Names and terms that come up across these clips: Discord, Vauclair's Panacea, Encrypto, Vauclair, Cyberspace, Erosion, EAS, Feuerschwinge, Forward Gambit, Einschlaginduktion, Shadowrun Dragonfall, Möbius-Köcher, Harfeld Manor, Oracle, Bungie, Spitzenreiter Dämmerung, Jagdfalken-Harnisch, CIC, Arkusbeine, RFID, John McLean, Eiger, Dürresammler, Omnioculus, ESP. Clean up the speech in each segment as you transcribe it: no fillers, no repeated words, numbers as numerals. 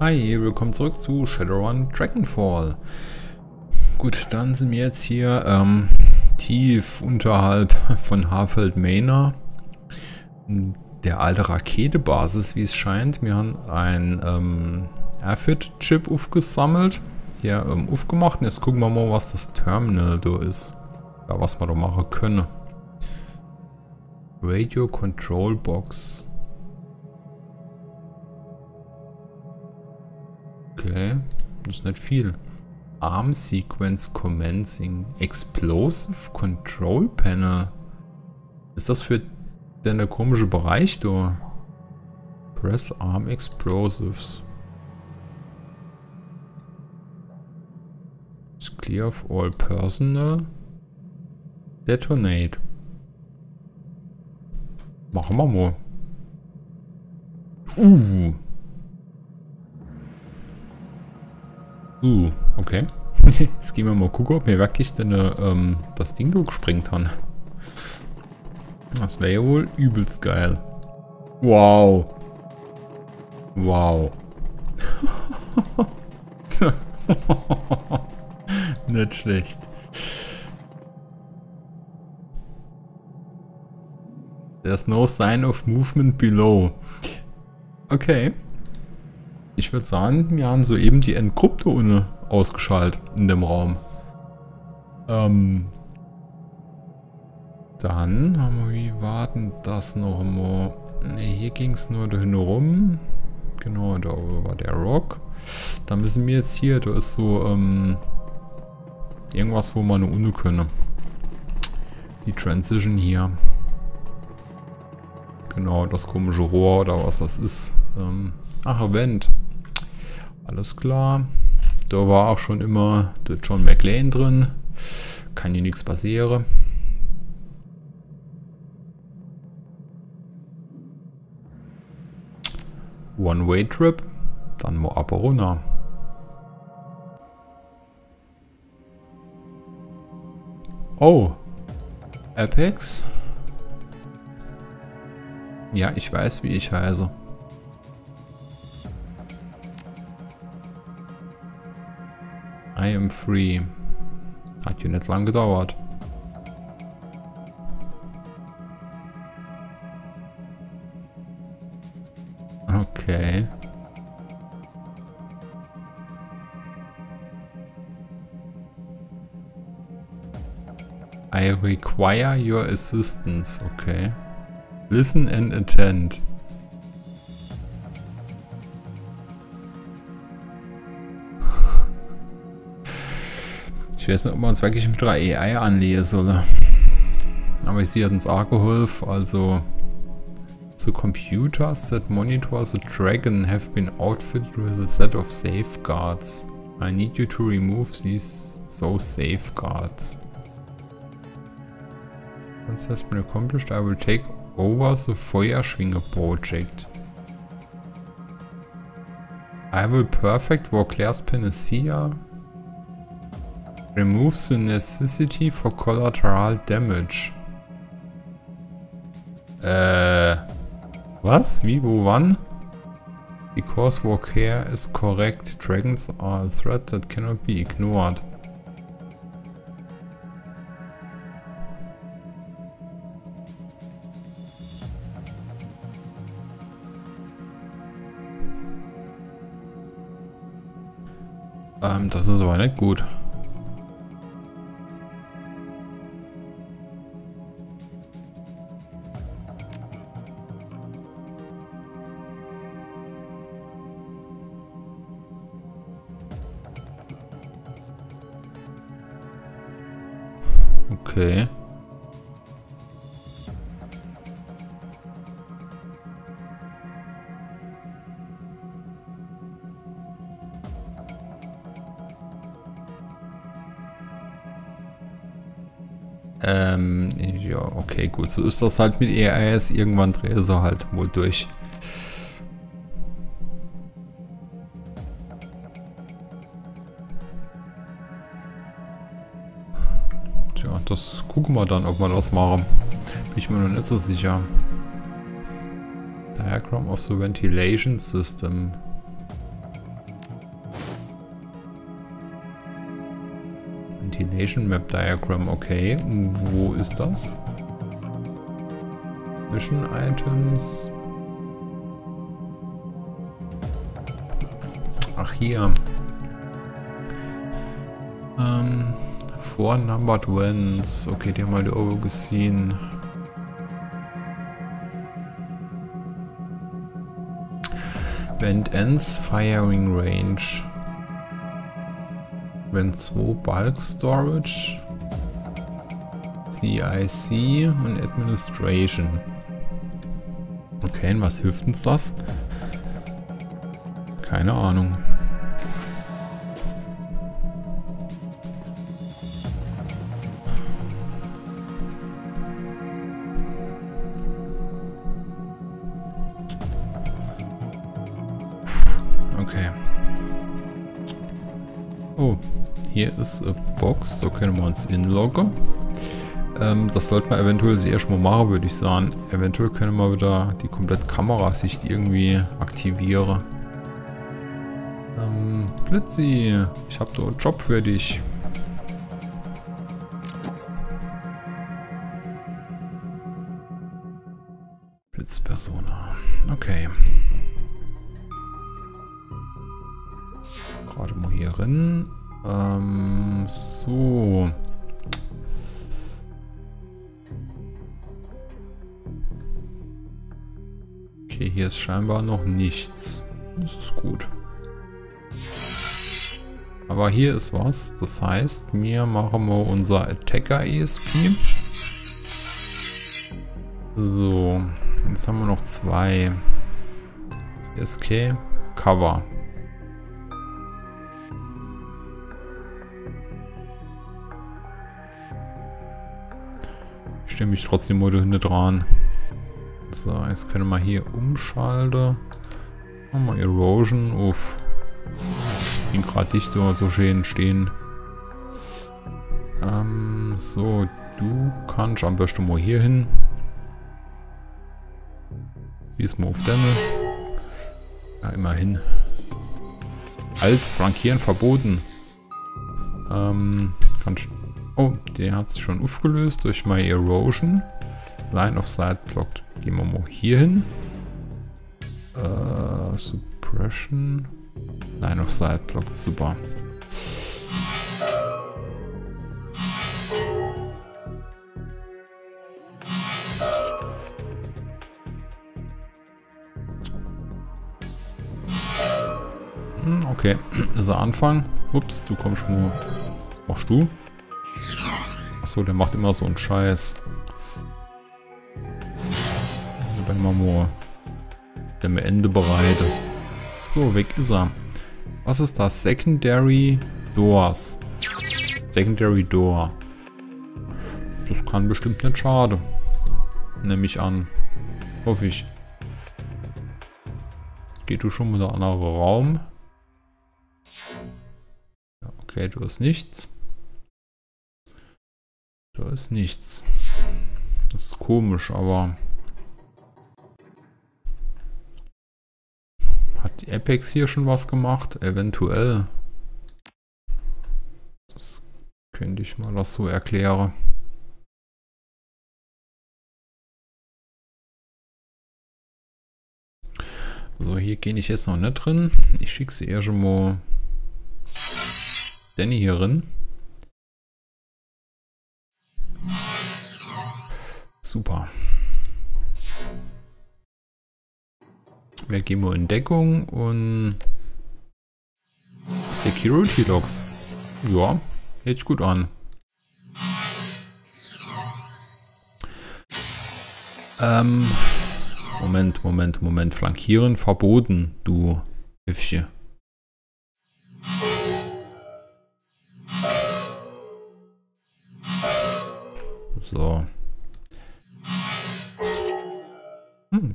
Hi, willkommen zurück zu Shadowrun Dragonfall. Gut, dann sind wir jetzt hier tief unterhalb von Harfeld Manor, der alte Raketebasis, wie es scheint. Wir haben einen RFID-Chip aufgesammelt, hier aufgemacht, und jetzt gucken wir mal, was das Terminal da ist, oder was man da machen können. Radio Control Box. Okay, das ist nicht viel. Arm Sequence Commencing. Explosive Control Panel. Ist das für denn der komische Bereich da? Press Arm Explosives. It's clear of all personnel. Detonate. Machen wir mal. Okay. Jetzt gehen wir mal gucken, ob wir wirklich denn, das Ding gesprengt haben. Das wäre ja wohl übelst geil. Wow. Wow. Nicht schlecht. There's no sign of movement below. Okay. Ich würde sagen, wir haben soeben die Encrypto ausgeschaltet in dem Raum. Dann haben wir, wie warten das noch mal? Ne, hier ging es nur dahin rum. Genau, da war der Rock. Da müssen wir jetzt hier, da ist so irgendwas, wo man eine Uni könne. Die Transition hier. Genau, das komische Rohr oder was das ist. Ach, Event. Alles klar. Da war auch schon immer der John McLean drin. Kann hier nichts passieren. One-Way-Trip. Dann wo ab runter. Oh. Apex. Ja, ich weiß, wie ich heiße. I am free. Hat ja nicht lang gedauert. Okay. I require your assistance. Okay. Listen and attend. Ich weiß nicht, ob man uns wirklich mit der AI anlegen soll. Aber sie hat uns auch geholfen. Also, the computers that monitor the dragon have been outfitted with a set of safeguards. I need you to remove these safeguards. Once that's been accomplished, I will take over the Feuerschwinge project. I will perfect Vauclair's Panacea. Remove the necessity for collateral damage. Was? Wie? Wo? Wann? Because Vauclair is correct. Dragons are a threat that cannot be ignored. Das ist aber nicht gut. Okay. Ja, okay, gut. So ist das halt mit EAS. Irgendwann drehe sie halt wohl durch. Tja, das gucken wir dann, ob wir das machen. Bin ich mir noch nicht so sicher. Diagram of the Ventilation System. Location Map Diagram, okay. Wo ist das? Mission Items. Ach, hier. Four numbered wins. Okay, die haben wir da oben gesehen. Event ends firing range. Wenn 2 Bulk Storage, CIC und Administration. Okay, und was hilft uns das? Keine Ahnung. Okay. Oh, hier ist eine Box, da können wir uns inloggen. Das sollten wir eventuell sehr erstmal machen, würde ich sagen. Eventuell können wir wieder die komplette Kamerasicht irgendwie aktivieren. Blitzi, ich habe da einen Job für dich. Blitzpersona, okay. Gerade mal hier rein. So. Okay, hier ist scheinbar noch nichts. Das ist gut. Aber hier ist was. Das heißt, wir machen mal unser Attacker ESP. So. Jetzt haben wir noch 2. ESK. Cover. Ich stimme mich trotzdem mal dahinter dran. So, jetzt können wir hier umschalten. Machen wir Erosion auf. Sind gerade dicht oder so schön stehen. So, du kannst am besten mal hier hin. Diesmal auf Dämme. Ja, immerhin. Alt, flankieren verboten. Kannst. Oh, der hat es schon aufgelöst durch meine Erosion. Line of Sight blockt. Gehen wir mal hier hin. Suppression. Line of Sight blockt, super. Okay, ist der Anfang. Ups, du kommst schon mal. Machst du? Achso, der macht immer so einen Scheiß. Also wenn man mal dem Ende bereite. So, weg ist er. Was ist das? Secondary Doors. Secondary Door. Das kann bestimmt nicht schaden. Nehme ich an. Hoffe ich. Geht du schon mal in einen anderen Raum? Ja, okay, du hast nichts. Da ist nichts. Das ist komisch, aber... Hat die Apex hier schon was gemacht? Eventuell. Das könnte ich mal das so erklären. So, hier gehe ich jetzt noch nicht drin. Ich schicke sie eher schon mal... Danny hier rein. Super. Wir gehen mal in Deckung und Security Logs. Ja, hört sich gut an. Moment. Flankieren verboten, du Äffchen. So.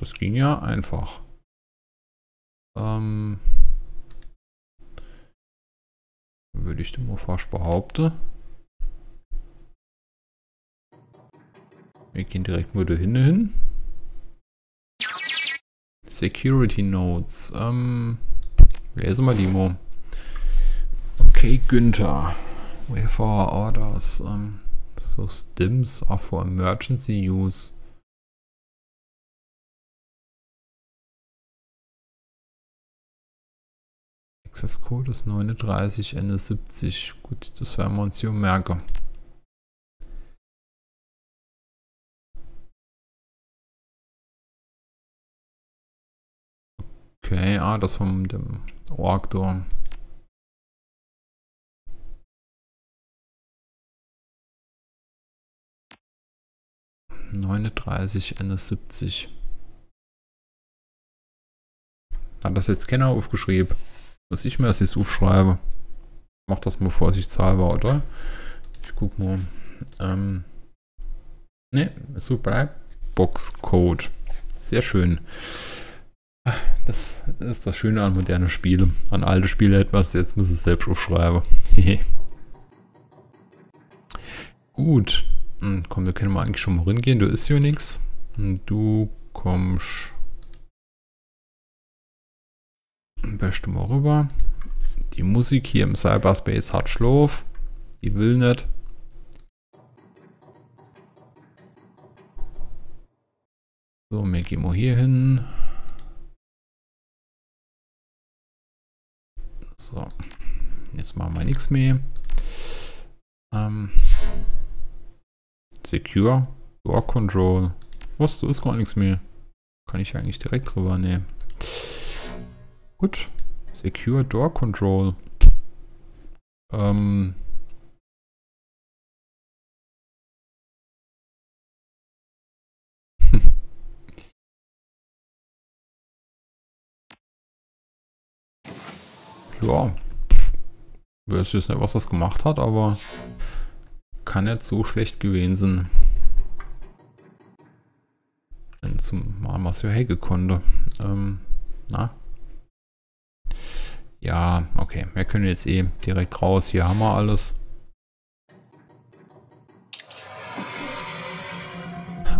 Das ging ja einfach. Würde ich dem fast behaupten. Wir gehen direkt nur da hin. Security Notes. Lesen wir die mal. Okay, Günther. Wait for orders. So stims are for emergency use. Access Code ist 39, Ende 70. Gut, das werden wir uns hier merken. Okay, ah, das von dem Oracle. ...39, Ende 70. Hat das jetzt keiner aufgeschrieben? Muss ich mir das jetzt aufschreiben? Mach das mal vorsichtshalber, oder? Ich guck mal. Ne, so bleibt Boxcode. Sehr schön. Das ist das Schöne an moderne Spiele. An alte Spiele etwas, jetzt muss ich selbst aufschreiben. Gut. Komm, wir können mal eigentlich schon mal reingehen. Du isst hier nichts. Du kommst. Beste mal rüber. Die Musik hier im Cyberspace hat Schlaf. Die will nicht. So, wir gehen mal hier hin. So. Jetzt machen wir nichts mehr. Secure, Door Control. Was, du ist gar nichts mehr. Kann ich eigentlich direkt drüber nehmen. Gut. Secure Door Control. Ja. Ich weiß jetzt nicht, was das gemacht hat, aber... Kann nicht so schlecht gewesen sein. Wenn zumal was wir hängen konnte. Na? Ja, okay. Wir können jetzt eh direkt raus. Hier haben wir alles.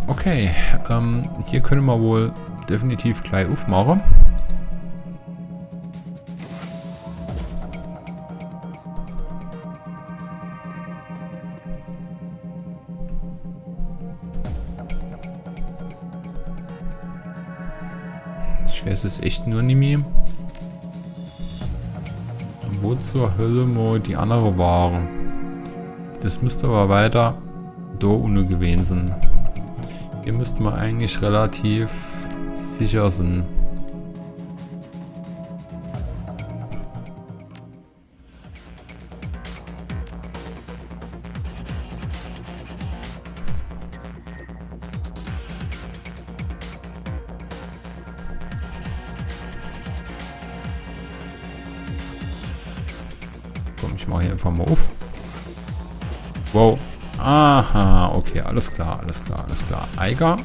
Okay. Hier können wir wohl definitiv gleich aufmachen. Es ist echt nur nicht mehr. Wo zur Hölle mal die andere Ware? Das müsste aber weiter da ohne gewesen sein. Hier müssten wir eigentlich relativ sicher sein. Wow. Aha, okay, alles klar, alles klar, alles klar. Eiger.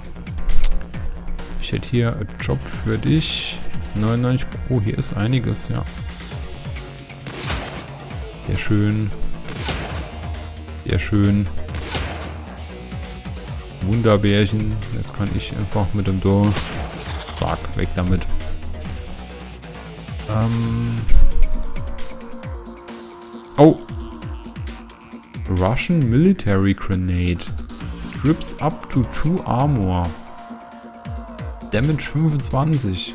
Ich hätte hier einen Job für dich. 99. Oh, hier ist einiges, ja. Sehr schön. Sehr schön. Wunderbärchen. Jetzt kann ich einfach mit dem Dorf. Zack, weg damit. Oh. Russian military grenade strips up to 2 armor. Damage 25.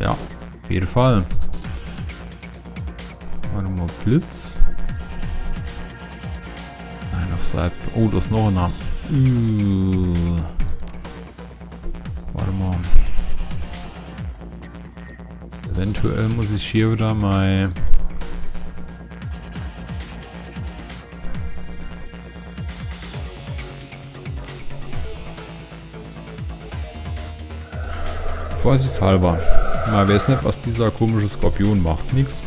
Ja, auf jeden Fall. Warte mal, Blitz. Nein, auf Seite. Oh, da ist noch einer. Warte mal. Eventuell muss ich hier wieder mal... Vorsichtshalber. Man weiß nicht, was dieser komische Skorpion macht. Nix.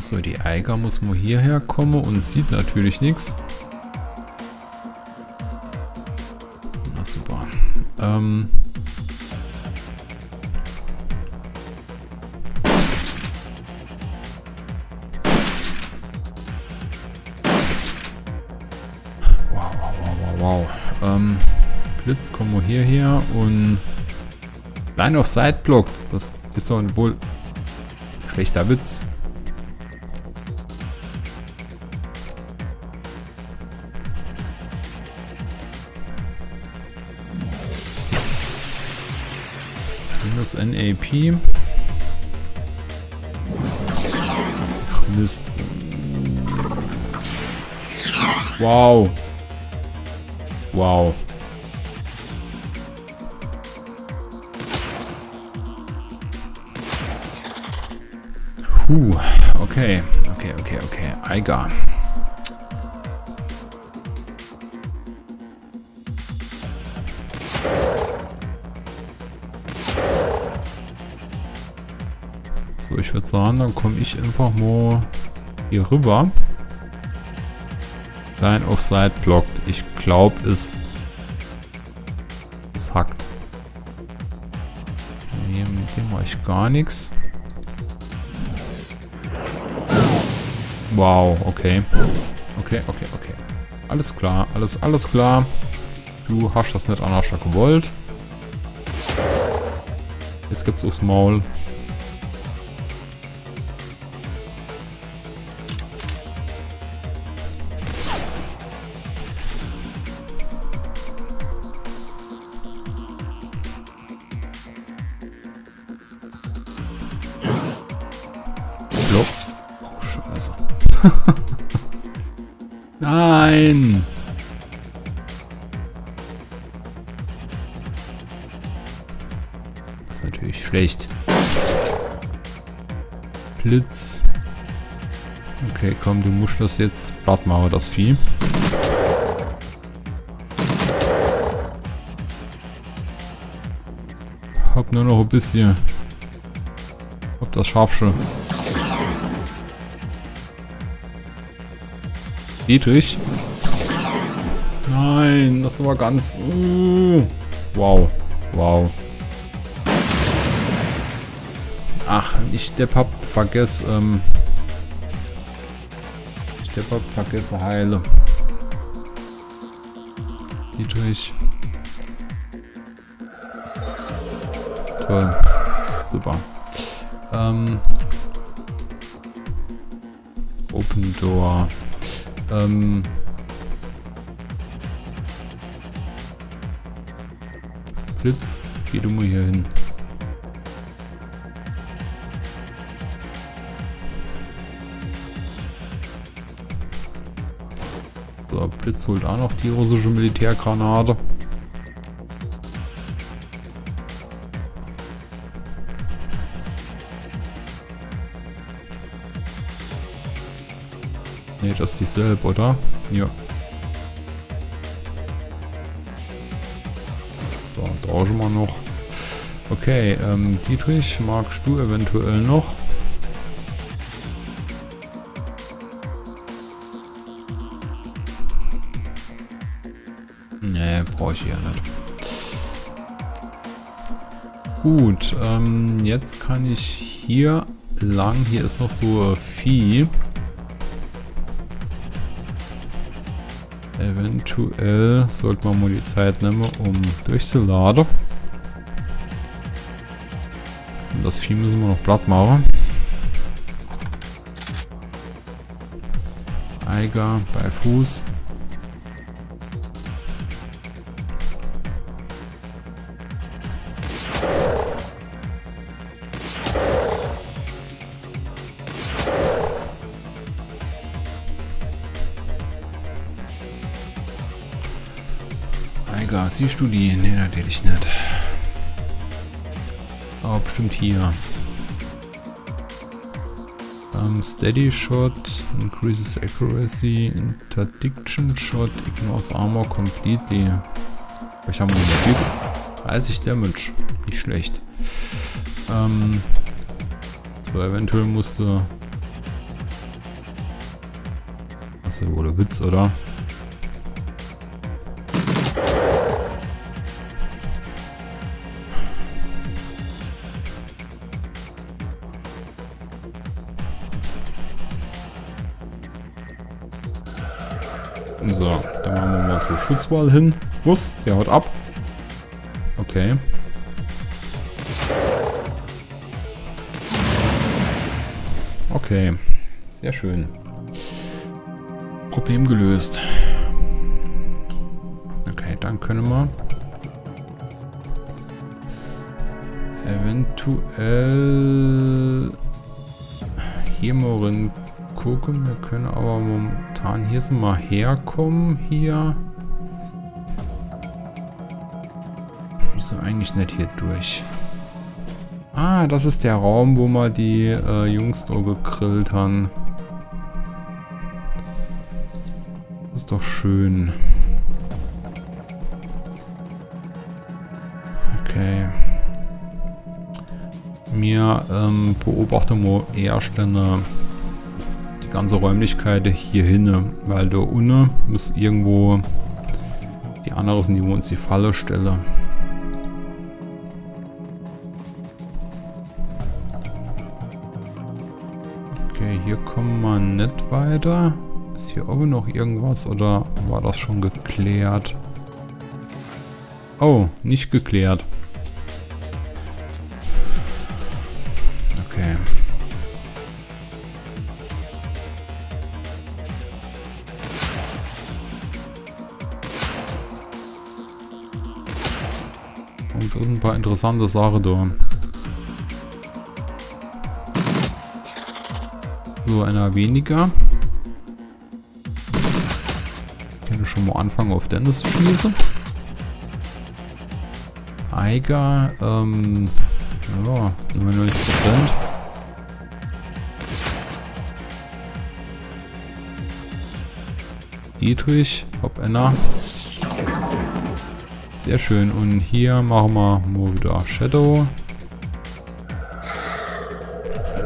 So, die Eiger muss nur hierher kommen und sieht natürlich nichts. Na super. Wow. Blitz, komm mal hierher und Line of Sight blockt. Das ist doch ein wohl schlechter Witz. Das NAP. Ach, Mist. Wow. Wow. Okay. Okay, okay, okay. Eiger. So, ich würde sagen, dann komme ich einfach mal hier rüber. Line of Sight blockt. Ich glaube, es hackt. Nee, mit dem mache ich gar nichts. Wow, okay. Okay, okay, okay. Alles klar, alles klar. Du hast das nicht anders gewollt. Jetzt gibt's aufs Maul. Nein! Das ist natürlich schlecht. Blitz. Okay, komm, du musst das jetzt platt machen, das Vieh. Hab nur noch ein bisschen. Hab das Scharfsche. Dietrich. Nein, das war ganz... Wow. Wow. Ach, ich vergesse Heile. Dietrich. Toll. Super. Open Door. Blitz, geh du mal hier hin. So, Blitz holt auch noch die russische Militärgranate. Nee, das ist dieselbe, oder? Ja. So, tauschen wir noch. Okay, Dietrich, magst du eventuell noch? Nee, brauche ich ja nicht. Gut, jetzt kann ich hier lang. Hier ist noch so Vieh. Eventuell sollte man mal die Zeit nehmen, um durchzuladen. Und das Vieh müssen wir noch platt machen. Eiger bei Fuß. Siehst du die? Ne, natürlich nicht. Aber bestimmt hier. Steady Shot, increases accuracy, interdiction shot, ignores armor completely. Ich habe noch 30 Damage. Nicht schlecht. So, eventuell musste. Das ist wohl der Witz, oder? So, dann machen wir mal so Schutzwall hin. Bus, der haut ab. Okay. Okay, sehr schön. Problem gelöst. Okay, dann können wir eventuell hier mal rein gucken. Wir können aber momentan hier so mal herkommen. Hier. Wieso eigentlich nicht hier durch? Ah, das ist der Raum, wo wir die Jungs da gegrillt haben. Das ist doch schön. Okay. Mir beobachten wir erst eine, die ganze Räumlichkeit hier hin, weil da unten muss irgendwo die anderen sind, die wir uns die Falle stellen. Okay, hier kommen wir nicht weiter. Ist hier oben noch irgendwas oder war das schon geklärt? Oh, nicht geklärt. Okay. Und da sind ein paar interessante Sachen da. So, einer weniger. Ich kann schon mal anfangen, auf Dennis zu schießen. Eiger, ja, 99%. Dietrich, Hop Enna. Sehr schön. Und hier machen wir mal wieder Shadow.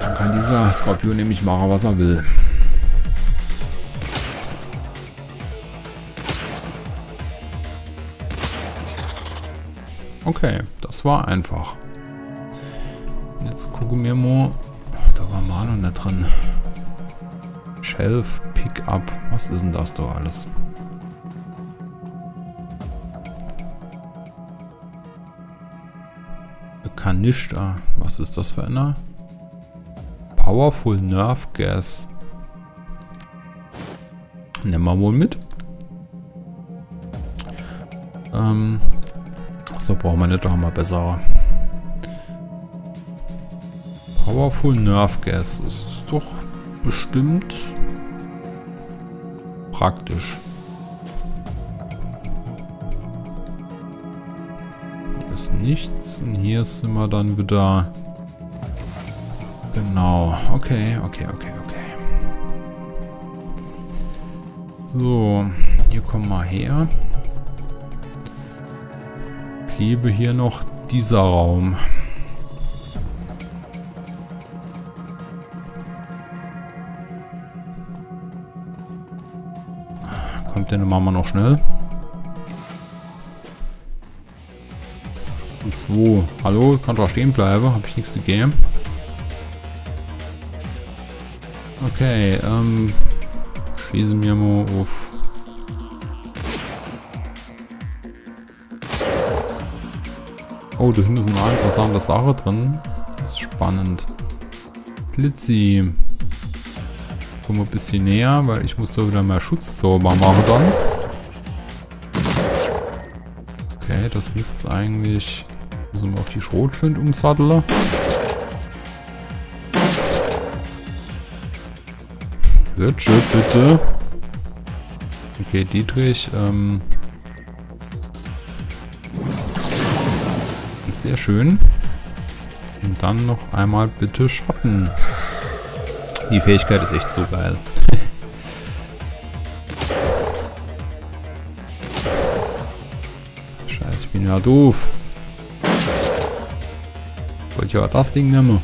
Dann kann dieser Skorpion nämlich machen, was er will. Okay, das war einfach. Jetzt gucken wir mal. Ach, da war Manon da drin. Shelf Pickup. Was ist denn das da alles? Kanister. Was ist das für einer? Powerful Nerve Gas. Nehmen wir wohl mit. Achso, brauchen wir nicht, da haben wir bessere. Powerful Nerve Gas ist doch bestimmt praktisch. Hier ist nichts und hier sind wir dann wieder. Genau, okay. So, hier kommen wir her. Bliebe hier noch dieser Raum. Den machen wir noch schnell. Das sind 2. Hallo, kann doch stehen bleiben. Habe ich nichts dagegen. Okay, schießen wir mal auf. Oh, da hinten ist eine interessante Sache drin. Das ist spannend. Blitzi. Ein bisschen näher, weil ich muss da wieder mehr Schutzzauber machen dann. Okay, das müsste es eigentlich. Müssen wir auf die Schrotflint umsatteln. Wirtsche, bitte. Okay, Dietrich. Sehr schön. Und dann noch einmal bitte Schatten. Die Fähigkeit ist echt so geil. Scheiße, ich bin ja doof. Wollte ja das Ding nehmen.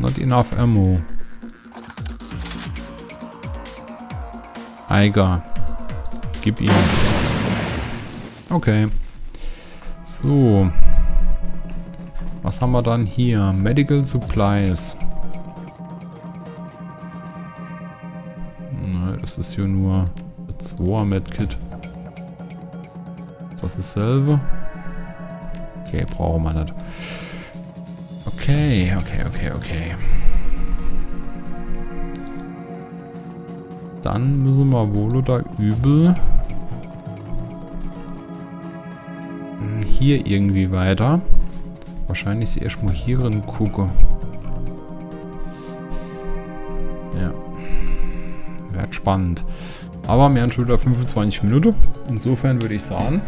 Not enough ammo. Eiger. Gib ihm. Okay. So. Was haben wir dann hier? Medical Supplies. ist hier nur das War Medkit. Ist das dasselbe? Okay, brauchen wir nicht. Okay, okay, okay, okay. Dann müssen wir wohl oder übel hier irgendwie weiter. Wahrscheinlich erstmal hier rein gucke. Ja. Wird spannend. Aber wir haben schon wieder 25 Minuten. Insofern würde ich sagen,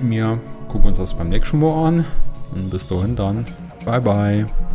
wir gucken uns das beim nächsten Mal an. Und bis dahin dann. Bye bye.